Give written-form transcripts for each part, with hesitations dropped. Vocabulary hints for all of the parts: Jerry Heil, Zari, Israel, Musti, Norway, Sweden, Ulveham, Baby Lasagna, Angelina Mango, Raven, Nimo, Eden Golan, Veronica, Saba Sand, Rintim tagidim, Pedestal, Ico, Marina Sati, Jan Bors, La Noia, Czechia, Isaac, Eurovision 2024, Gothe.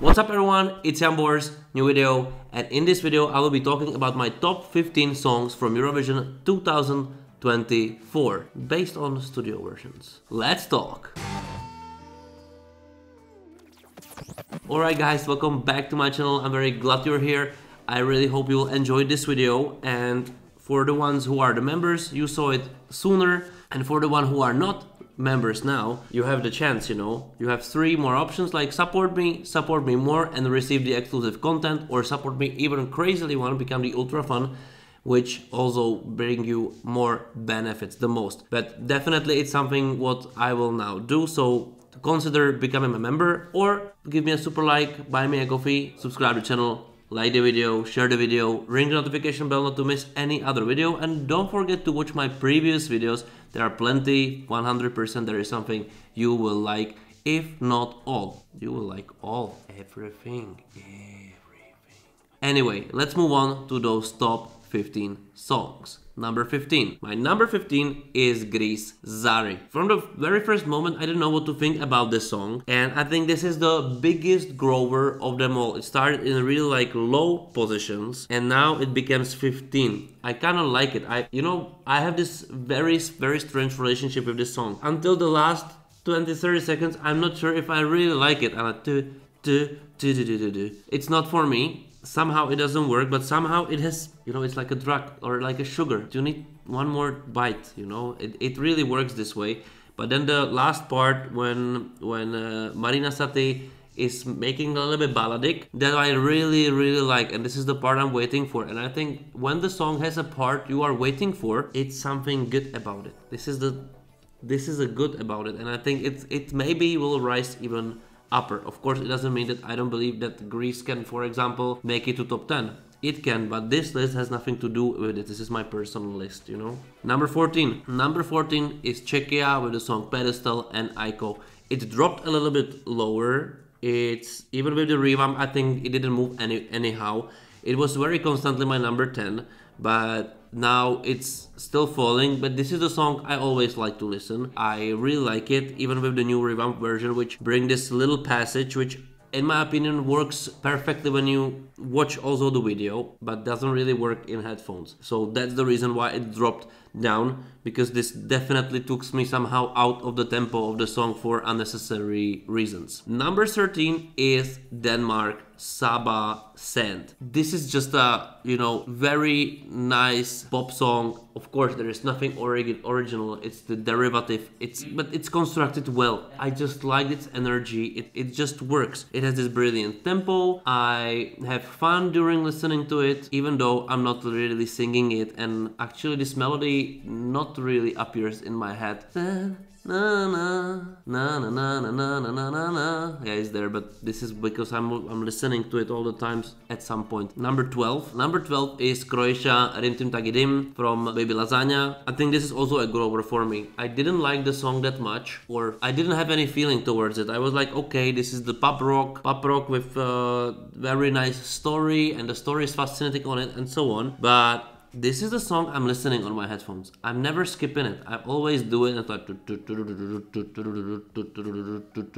What's up everyone, it's Jan Bors, new video, and in this video I will be talking about my top 15 songs from Eurovision 2024, based on studio versions. Let's talk! Alright guys, welcome back to my channel, I'm very glad you're here. I really hope you'll enjoy this video, and for the ones who are the members, you saw it sooner, and for the one who are not members now, you have the chance, you know. You have three more options like support me more and receive the exclusive content, or support me even crazily one, become the ultra fan, which also bring you more benefits the most. But definitely it's something what I will now do, so consider becoming a member or give me a super like, buy me a coffee, subscribe to the channel, like the video, share the video, ring the notification bell not to miss any other video, and don't forget to watch my previous videos. There are plenty, 100% there is something you will like, if not all. You will like all, everything. Anyway, let's move on to those top 15 songs. Number 15. My number 15 is Greece, Zari. From the very first moment, I didn't know what to think about this song. And I think this is the biggest grower of them all. It started in really like low positions and now it becomes 15. I kind of like it. I have this very strange relationship with this song. Until the last 20-30 seconds, I'm not sure if I really like it. I'm like, it's not for me. Somehow it doesn't work, but somehow it has, you know, it's like a drug or like a sugar. You need one more bite, you know, it really works this way. But then the last part when Marina Sati is making a little bit balladic, that I really like, and this is the part I'm waiting for. And I think when the song has a part you are waiting for, it's something good about it. This is a good about it, and I think it maybe will rise even upper. Of course, it doesn't mean that I don't believe that Greece can, for example, make it to top 10. It can, but this list has nothing to do with it. This is my personal list, you know. Number 14. Number 14 is Czechia with the song Pedestal and Ico. It dropped a little bit lower. It's even with the revamp, I think it didn't move anyhow. It was very constantly my number 10, but now it's still falling, but this is the song I always like to listen. I really like it, even with the new revamped version, which bring this little passage, which in my opinion works perfectly when you watch also the video, but doesn't really work in headphones. So that's the reason why it dropped down, because this definitely took me somehow out of the tempo of the song for unnecessary reasons. Number 13 is Denmark, Saba Sand. This is just a, you know, very nice pop song. Of course, there is nothing original. It's the derivative. But it's constructed well. I just like its energy. It just works. It has this brilliant tempo. I have fun during listening to it, even though I'm not really singing it. And actually, this melody not really appears in my head. Na na na na na na na na na na. Yeah, it's there, but this is because I'm listening to it all the times at some point. Number 12. Number 12 is Croatia, Rintim Tagidim from Baby Lasagna. I think this is also a grower for me. I didn't like the song that much, or I didn't have any feeling towards it. I was like, okay, this is the pop rock with a very nice story, and the story is fascinating on it, and so on. But this is the song I'm listening on my headphones. I'm never skipping it. I always do it. It's like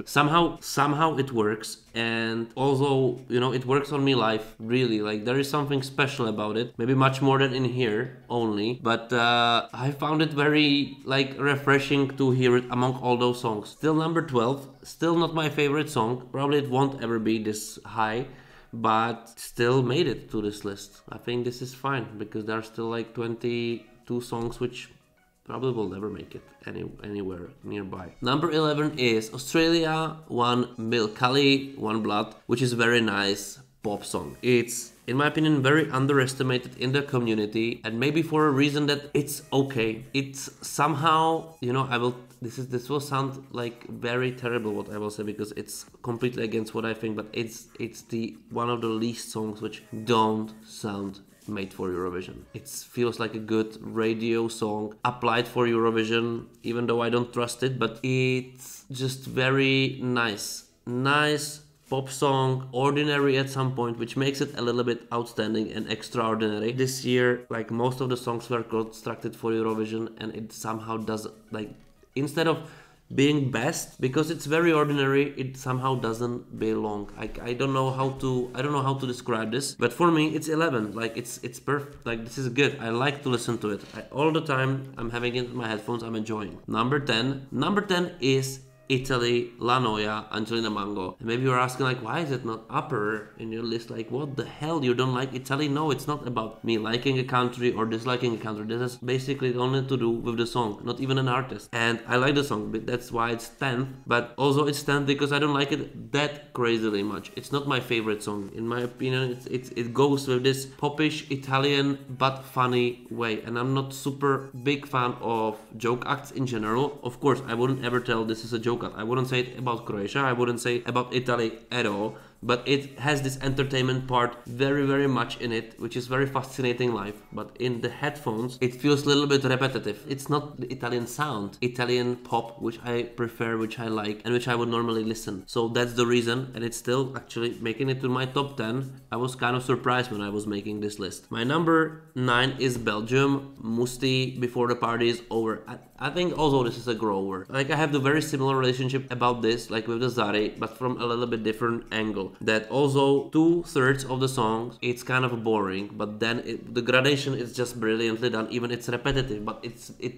somehow it works, and also, you know, it works on me live. Really, like there is something special about it. Maybe much more than in here only, but I found it very like refreshing to hear it among all those songs. Still number 12. Still not my favorite song. Probably it won't ever be this high, but still made it to this list. I think this is fine, because there are still like 22 songs which probably will never make it anywhere nearby. Number 11 is Australia, One Milk Kali, One Blood, which is a very nice pop song. It's, in my opinion, very underestimated in the community, and maybe for a reason that it's okay. It's somehow, you know, this will sound like very terrible what I will say, because it's completely against what I think, but it's the one of the least songs which don't sound made for Eurovision. It feels like a good radio song applied for Eurovision, even though I don't trust it, but it's just very nice pop song, ordinary at some point, which makes it a little bit outstanding and extraordinary. This year, like most of the songs were constructed for Eurovision, and it somehow does, like, instead of being best, because it's very ordinary. It somehow doesn't belong. I don't know how to describe this, but for me it's 11. Like it's perfect. Like this is good. I like to listen to it all the time. I'm having it in my headphones. I'm enjoying. Number 10 is Italy, La Noia, Angelina Mango. And maybe you're asking, like, why is it not upper in your list? Like, what the hell? You don't like Italy? No, it's not about me liking a country or disliking a country. This is basically only to do with the song, not even an artist. And I like the song, but that's why it's 10th. But also it's 10th because I don't like it that crazily much. It's not my favorite song. In my opinion, it goes with this popish Italian but funny way. And I'm not super big fan of joke acts in general. Of course, I wouldn't ever tell this is a joke. I wouldn't say it about Croatia, I wouldn't say about Italy at all, but it has this entertainment part very, very much in it, which is very fascinating live, but in the headphones, it feels a little bit repetitive. It's not the Italian sound, Italian pop, which I prefer, which I like, and which I would normally listen. So that's the reason, and it's still actually making it to my top 10. I was kind of surprised when I was making this list. My number 9 is Belgium, Musti, Before the Party is Over. I think also this is a grower. Like I have the very similar relationship about this, like with the Zari, but from a little bit different angle. That also 2/3 of the songs, it's kind of boring, but then the gradation is just brilliantly done. Even it's repetitive, but it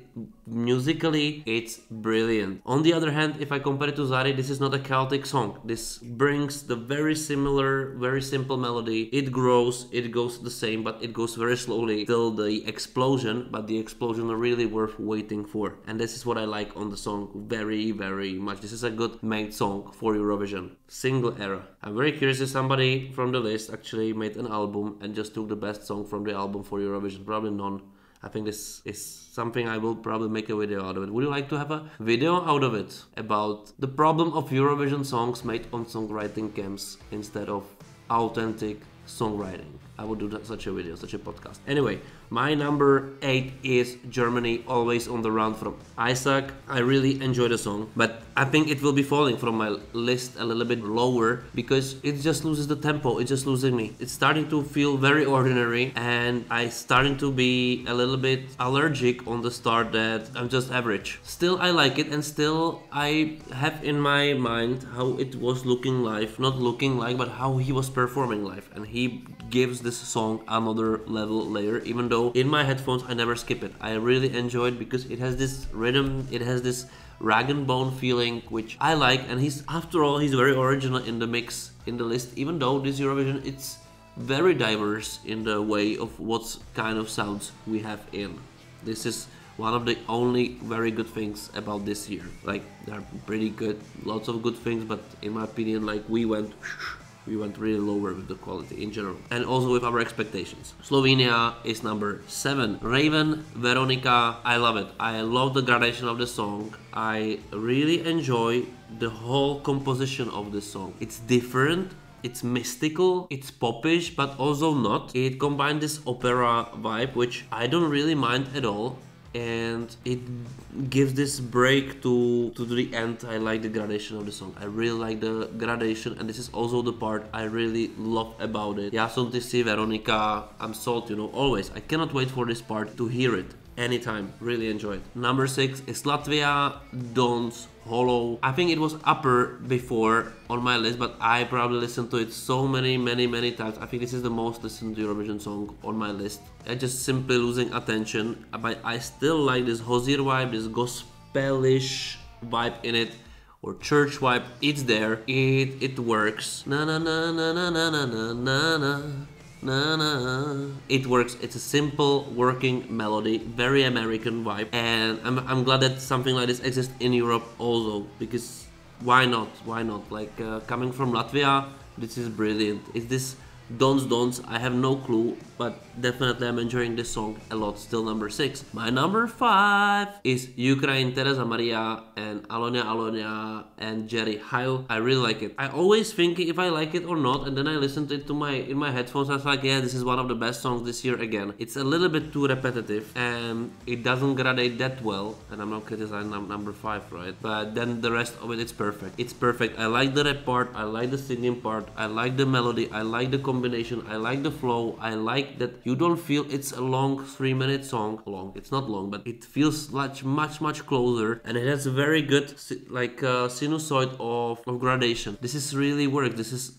musically it's brilliant. On the other hand, if I compare it to Zari, this is not a chaotic song. This brings the very similar, very simple melody. It grows, it goes the same, but it goes very slowly till the explosion. But the explosion are really worth waiting for, and this is what I like on the song very, very much. This is a good made song for Eurovision single era. I'm very curious if somebody from the list actually made an album and just took the best song from the album for Eurovision. Probably none. I think this is something I will probably make a video out of it. Would you like to have a video out of it about the problem of Eurovision songs made on songwriting camps instead of authentic songwriting? I would do such a video, such a podcast. Anyway, my number 8 is Germany, Always on the Run from Isaac. I really enjoy the song, but I think it will be falling from my list a little bit lower because it just loses the tempo. It's just losing me. It's starting to feel very ordinary, and I'm starting to be a little bit allergic on the start that I'm just average. Still, I like it, and still I have in my mind how it was looking live, not looking like, but how he was performing live, and he gives this song another level layer, even though in my headphones I never skip it. I really enjoy it because it has this rhythm, it has this rag and bone feeling which I like, and he's, after all, he's very original in the mix, in the list, even though this Eurovision it's very diverse in the way of what kind of sounds we have in. This is one of the only very good things about this year. Like, they're pretty good, lots of good things, but in my opinion, like, we went really lower with the quality in general, and also with our expectations. Slovenia is number 7. Raven, Veronica, I love it. I love the gradation of the song. I really enjoy the whole composition of this song. It's different. It's mystical, it's popish, but also not. It combines this opera vibe, which I don't really mind at all. And it gives this break to the end. I like the gradation of the song. I really like the gradation, and this is also the part I really love about it. Ja som ty si, Veronica, I'm sold, you know, always. I cannot wait for this part to hear it anytime. Really enjoy it. Number 6 is Latvia, Don's Hollow. I think it was upper before on my list, but I probably listened to it so many times. I think this is the most listened to Eurovision song on my list. I'm just simply losing attention, but I still like this Hozir vibe, this gospelish vibe in it, or church vibe. It's there. It works. Na na na na na na na na na. Na, na. It works. It's a simple working melody, very American vibe, and I'm glad that something like this exists in Europe also, because why not? Why not? Like, coming from Latvia, this is brilliant. It's this Don's, I have no clue, but definitely I'm enjoying this song a lot. Still number 6. My number 5 is Ukraine, Teresa Maria and Alonia and Jerry Heil. I really like it. I always think if I like it or not, and then I listened to it in my headphones. I was like, yeah, this is one of the best songs this year again. It's a little bit too repetitive and it doesn't gradate that well, and I'm not criticizing number 5, right? But then the rest of it, it's perfect. It's perfect. I like the rap part, I like the singing part, I like the melody, I like the combination. I like the flow. I like that you don't feel it's a long 3-minute song. Long, it's not long, but it feels much closer, and it has a very good like sinusoid of gradation. This is really work.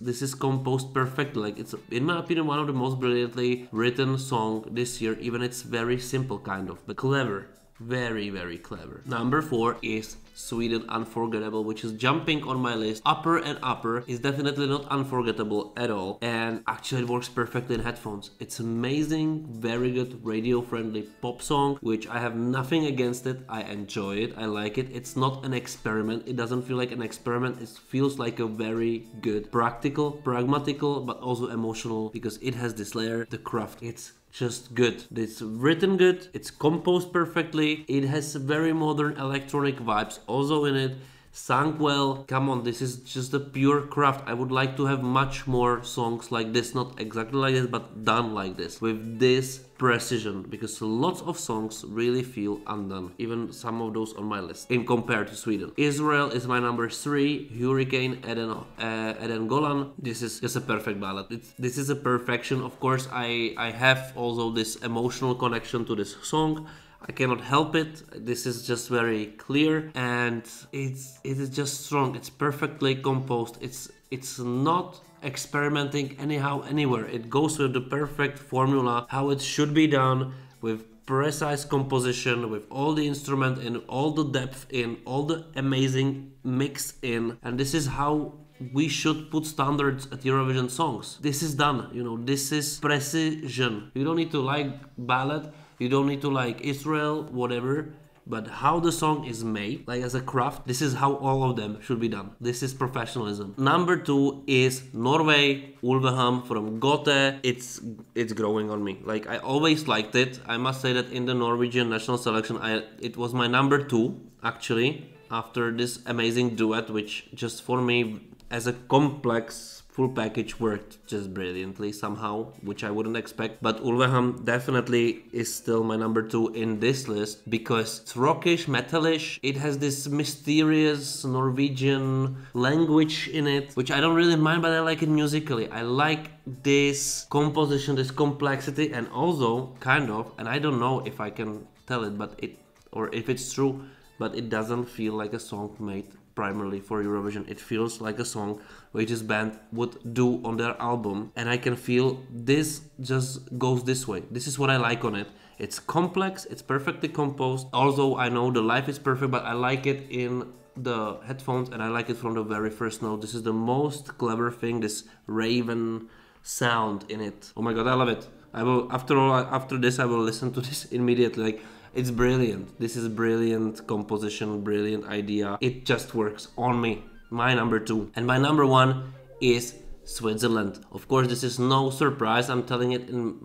This is composed perfectly. Like, it's, in my opinion, one of the most brilliantly written song this year. Even it's very simple kind of, but clever. Very clever. Number 4 is Sweden Unforgettable, which is jumping on my list. Upper and Upper is definitely not unforgettable at all, and actually it works perfectly in headphones. It's amazing, very good radio friendly pop song, which I have nothing against it. I enjoy it, I like it. It's not an experiment, it doesn't feel like an experiment. It feels like a very good practical, pragmatical, but also emotional, because it has this layer, the craft. It's just good. It's written good, it's composed perfectly, it has very modern electronic vibes also in it, sung well. Come on, this is just a pure craft. I would like to have much more songs like this, not exactly like this, but done like this, with this precision, because lots of songs really feel undone, even some of those on my list in compared to Sweden. Israel is my number 3. Hurricane, Eden Golan. This is just a perfect ballad. This is a perfection. Of course, I have also this emotional connection to this song. I cannot help it. This is just very clear, and it is just strong. It's perfectly composed. It's not experimenting anyhow anywhere. It goes with the perfect formula, how it should be done, with precise composition, with all the instrument in, all the depth in, all the amazing mix in. And this is how we should put standards at Eurovision songs. This is done, you know, this is precision. You don't need to like ballad, you don't need to like Israel, whatever, but how the song is made, like as a craft, this is how all of them should be done. This is professionalism. Number 2 is Norway, Ulveham from Gothe. It's growing on me. Like, I always liked it. I must say that in the Norwegian national selection, it was my number 2, actually, after this amazing duet, which just for me, as a complex full package, worked just brilliantly somehow, which I wouldn't expect. But Ulveham definitely is still my number 2 in this list, because it's rockish, metalish. It has this mysterious Norwegian language in it, which I don't really mind, but I like it musically. I like this composition, this complexity, and also kind of, and I don't know if I can tell it, but it, or if it's true, but it doesn't feel like a song made primarily for Eurovision. It feels like a song which this band would do on their album, and I can feel this just goes this way. This is what I like on it. It's complex, it's perfectly composed. Also, I know the live is perfect, but I like it in the headphones, and I like it from the very first note. This is the most clever thing, this Raven sound in it. Oh my god, I love it. I will, after this, I will listen to this immediately. Like, it's brilliant. This is brilliant composition, brilliant idea. It just works on me. My number 2. And my number 1 is Switzerland. Of course, this is no surprise. I'm telling it in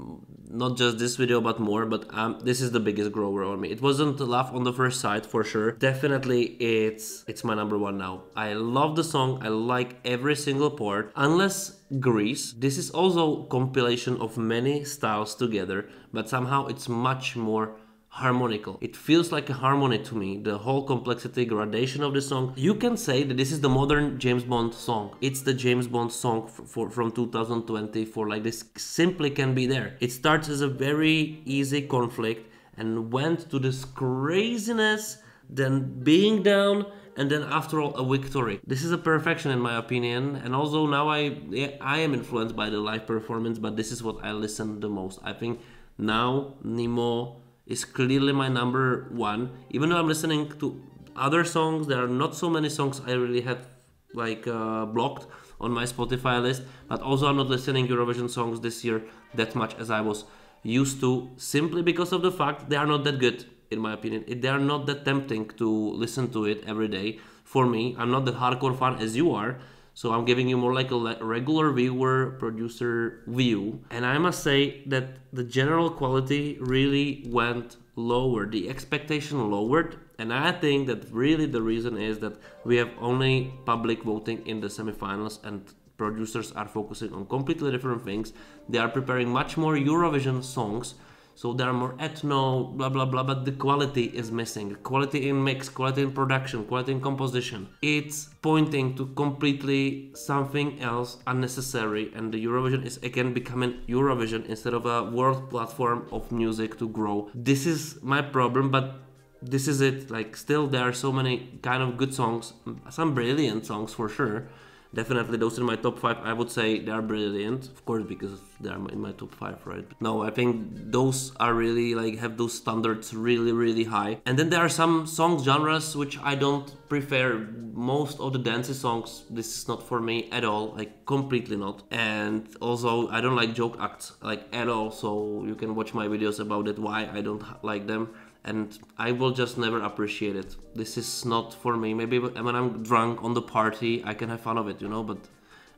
not just this video, but more. But this is the biggest grower on me. It wasn't Love on the First Sight for sure. Definitely, it's my number 1 now. I love the song. I like every single part, unless Greece. This is also compilation of many styles together, but somehow it's much more harmonical. It feels like a harmony to me, the whole complexity, gradation of the song. You can say that this is the modern James Bond song. It's the James Bond song from 2024. Like, this simply can be there. It starts as a very easy conflict and went to this craziness, then being down, and then after all a victory. This is a perfection in my opinion, and also now I am influenced by the live performance, but this is what I listen the most. I think now Nimo is clearly my number 1, even though I'm listening to other songs. There are not so many songs I really have like blocked on my Spotify list, but also I'm not listening Eurovision songs this year that much as I was used to, simply because of the fact they are not that good in my opinion. They are not that tempting to listen to it every day for me. I'm not that hardcore fan as you are, so I'm giving you more like a regular viewer, producer view. And I must say that the general quality really went lower, the expectation lowered. And I think that really the reason is that we have only public voting in the semifinals, and producers are focusing on completely different things. They are preparing much more Eurovision songs. So there are more ethno, blah, blah, blah, but the quality is missing. Quality in mix, quality in production, quality in composition. It's pointing to completely something else unnecessary, and the Eurovision is again becoming Eurovision instead of a world platform of music to grow. This is my problem, but this is it. Like, still there are so many kind of good songs, some brilliant songs for sure. Definitely those in my top 5, I would say they are brilliant, of course, because they are in my top 5, right? No, I think those are really, like, have those standards really, really high. And then there are some song genres which I don't prefer. Most of the dancey songs, this is not for me at all, like, completely not. And also, I don't like joke acts, like, at all, so you can watch my videos about it, why I don't like them. And I will just never appreciate it. This is not for me. Maybe when I'm drunk on the party, I can have fun of it, you know, but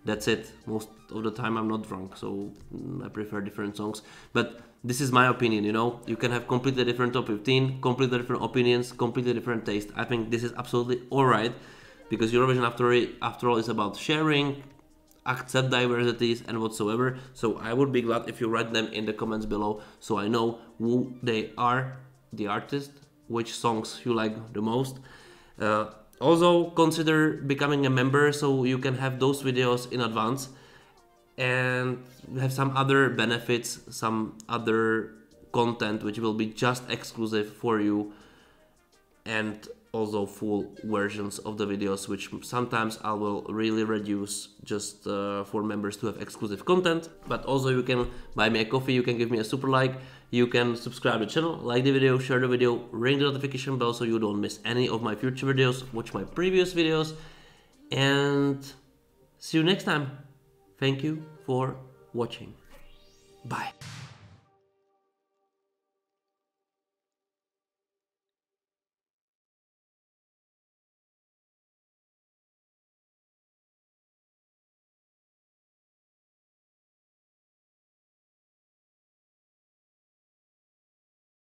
that's it. Most of the time I'm not drunk, so I prefer different songs. But this is my opinion, you know. You can have completely different top 15, completely different opinions, completely different taste. I think this is absolutely all right, because Eurovision after all is about sharing, accept diversities and whatsoever. So I would be glad if you write them in the comments below, so I know who they are, the artist, which songs you like the most. Also consider becoming a member, so you can have those videos in advance and have some other benefits, some other content which will be just exclusive for you, and also full versions of the videos, which sometimes I will really reduce just for members to have exclusive content. But also you can buy me a coffee, you can give me a super like, you can subscribe to the channel, like the video, share the video, ring the notification bell so you don't miss any of my future videos, watch my previous videos, and see you next time. Thank you for watching. Bye.